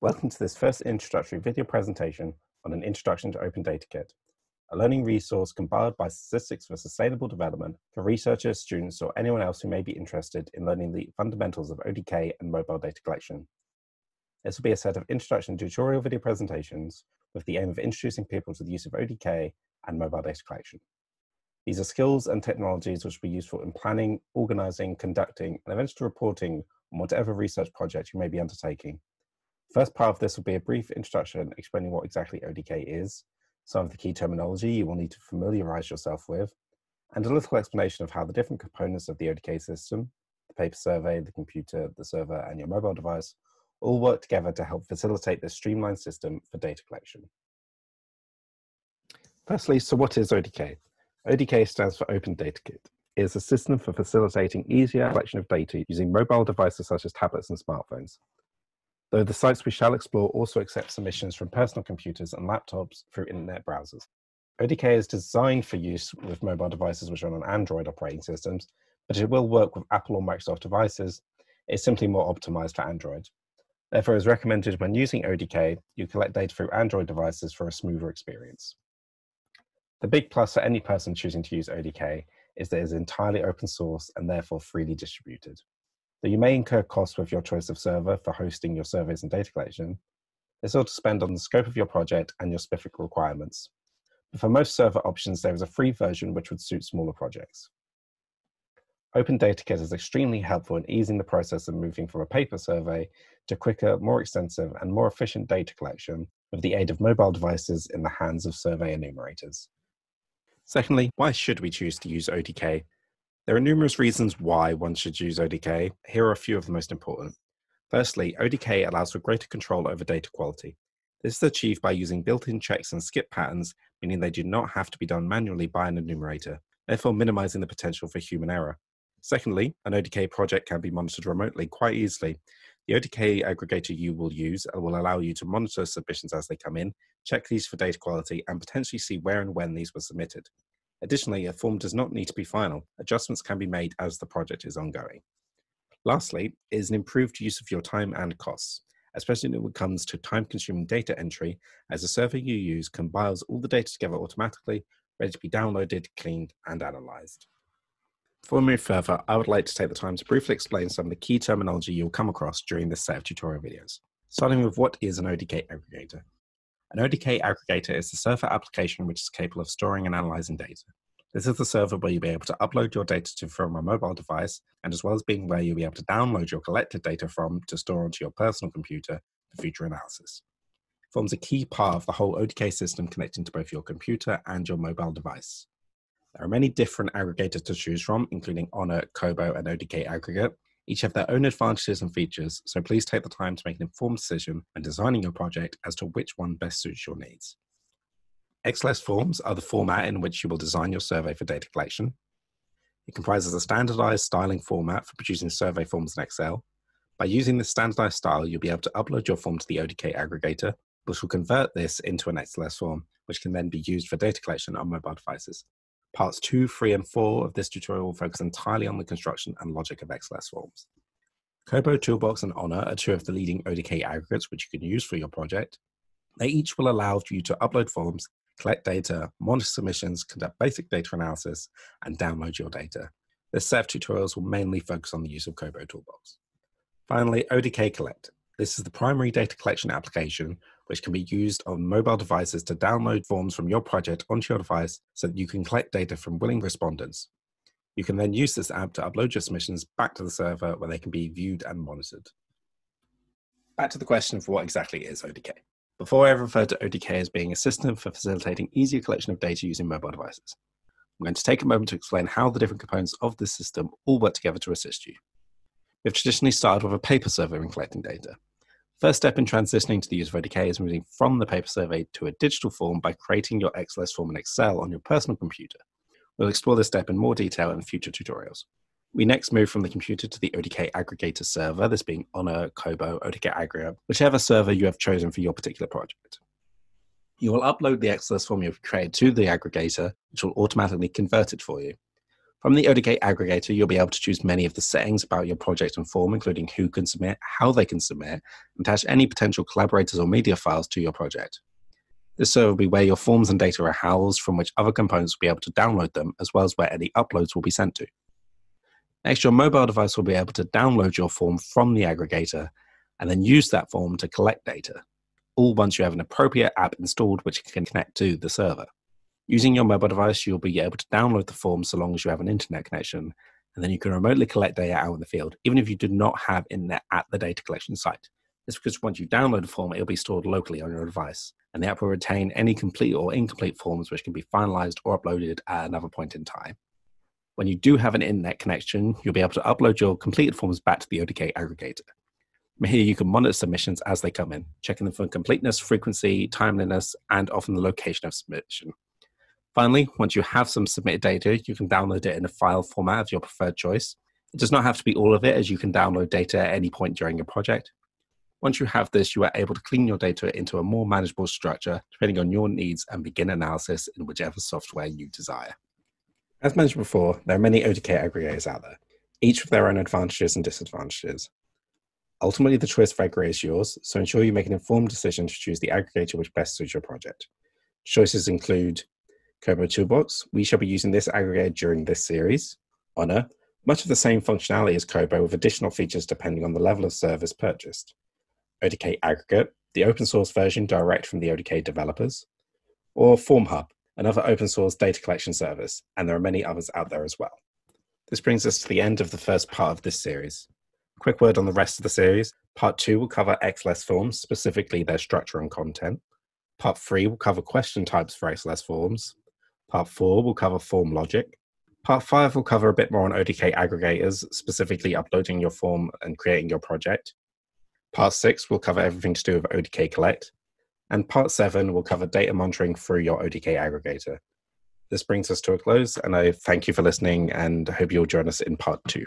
Welcome to this first introductory video presentation on an introduction to Open Data Kit, a learning resource compiled by Statistics for Sustainable Development for researchers, students, or anyone else who may be interested in learning the fundamentals of ODK and mobile data collection. This will be a set of introduction tutorial video presentations with the aim of introducing people to the use of ODK and mobile data collection. These are skills and technologies which will be useful in planning, organizing, conducting, and eventually reporting on whatever research project you may be undertaking. First part of this will be a brief introduction explaining what exactly ODK is, some of the key terminology you will need to familiarize yourself with, and a little explanation of how the different components of the ODK system, the paper survey, the computer, the server, and your mobile device, all work together to help facilitate this streamlined system for data collection. Firstly, so what is ODK? ODK stands for Open Data Kit. It is a system for facilitating easier collection of data using mobile devices such as tablets and smartphones. Though the sites we shall explore also accept submissions from personal computers and laptops through internet browsers. ODK is designed for use with mobile devices which run on Android operating systems, but it will work with Apple or Microsoft devices. It's simply more optimized for Android. Therefore, it is recommended when using ODK, you collect data through Android devices for a smoother experience. The big plus for any person choosing to use ODK is that it is entirely open source and therefore freely distributed. Though you may incur costs with your choice of server for hosting your surveys and data collection, this will depend on the scope of your project and your specific requirements. But for most server options, there is a free version which would suit smaller projects. Open Data Kit is extremely helpful in easing the process of moving from a paper survey to quicker, more extensive, and more efficient data collection with the aid of mobile devices in the hands of survey enumerators. Secondly, why should we choose to use ODK? There are numerous reasons why one should use ODK. Here are a few of the most important. Firstly, ODK allows for greater control over data quality. This is achieved by using built-in checks and skip patterns, meaning they do not have to be done manually by an enumerator, therefore minimizing the potential for human error. Secondly, an ODK project can be monitored remotely quite easily. The ODK aggregator you will use will allow you to monitor submissions as they come in, check these for data quality, and potentially see where and when these were submitted. Additionally, a form does not need to be final. Adjustments can be made as the project is ongoing. Lastly, it is an improved use of your time and costs, especially when it comes to time-consuming data entry, as the server you use compiles all the data together automatically, ready to be downloaded, cleaned, and analyzed. Before we move further, I would like to take the time to briefly explain some of the key terminology you'll come across during this set of tutorial videos, starting with what is an ODK aggregator. An ODK aggregator is the server application which is capable of storing and analyzing data. This is the server where you'll be able to upload your data to from a mobile device, and as well as being where you'll be able to download your collected data from to store onto your personal computer for future analysis. It forms a key part of the whole ODK system, connecting to both your computer and your mobile device. There are many different aggregators to choose from, including Ona, Kobo, and ODK Aggregate. Each have their own advantages and features, so please take the time to make an informed decision when designing your project as to which one best suits your needs. XLSForms are the format in which you will design your survey for data collection. It comprises a standardized styling format for producing survey forms in Excel. By using this standardized style, you'll be able to upload your form to the ODK aggregator, which will convert this into an XLS form, which can then be used for data collection on mobile devices. Parts 2, 3, and 4 of this tutorial will focus entirely on the construction and logic of XLS forms. Kobo, Toolbox, and Ona are two of the leading ODK aggregates which you can use for your project. They each will allow you to upload forms, collect data, monitor submissions, conduct basic data analysis, and download your data. This set of tutorials will mainly focus on the use of Kobo Toolbox. Finally, ODK Collect. This is the primary data collection application which can be used on mobile devices to download forms from your project onto your device so that you can collect data from willing respondents. You can then use this app to upload your submissions back to the server where they can be viewed and monitored. Back to the question for what exactly is ODK. Before, I referred to ODK as being a system for facilitating easier collection of data using mobile devices. I'm going to take a moment to explain how the different components of this system all work together to assist you. We've traditionally started with a paper server in collecting data. First step in transitioning to the use of ODK is moving from the paper survey to a digital form by creating your XLS form in Excel on your personal computer. We'll explore this step in more detail in future tutorials. We next move from the computer to the ODK aggregator server, this being Ona, Kobo, ODK Aggregate, whichever server you have chosen for your particular project. You will upload the XLS form you've created to the aggregator, which will automatically convert it for you. From the ODK aggregator, you'll be able to choose many of the settings about your project and form, including who can submit, how they can submit, and attach any potential collaborators or media files to your project. This server will be where your forms and data are housed, from which other components will be able to download them, as well as where any uploads will be sent to. Next, your mobile device will be able to download your form from the aggregator and then use that form to collect data, all once you have an appropriate app installed which can connect to the server. Using your mobile device, you'll be able to download the form so long as you have an internet connection, and then you can remotely collect data out in the field, even if you do not have internet at the data collection site. It's because once you download a form, it'll be stored locally on your device, and the app will retain any complete or incomplete forms which can be finalized or uploaded at another point in time. When you do have an internet connection, you'll be able to upload your completed forms back to the ODK aggregator. From here, you can monitor submissions as they come in, checking them for completeness, frequency, timeliness, and often the location of submission. Finally, once you have some submitted data, you can download it in a file format of your preferred choice. It does not have to be all of it, as you can download data at any point during your project. Once you have this, you are able to clean your data into a more manageable structure, depending on your needs, and begin analysis in whichever software you desire. As mentioned before, there are many ODK aggregators out there, each with their own advantages and disadvantages. Ultimately, the choice of aggregator is yours, so ensure you make an informed decision to choose the aggregator which best suits your project. Choices include Kobo Toolbox. We shall be using this aggregator during this series. Ona, much of the same functionality as Kobo with additional features depending on the level of service purchased. ODK Aggregate, the open source version direct from the ODK developers. Or FormHub, another open source data collection service, and there are many others out there as well. This brings us to the end of the first part of this series. Quick word on the rest of the series. Part 2 will cover XLSForm, specifically their structure and content. Part 3 will cover question types for XLSForms. Part 4 will cover form logic. Part 5 will cover a bit more on ODK aggregators, specifically uploading your form and creating your project. Part 6 will cover everything to do with ODK Collect. And Part 7 will cover data monitoring through your ODK aggregator. This brings us to a close, and I thank you for listening and hope you'll join us in Part 2.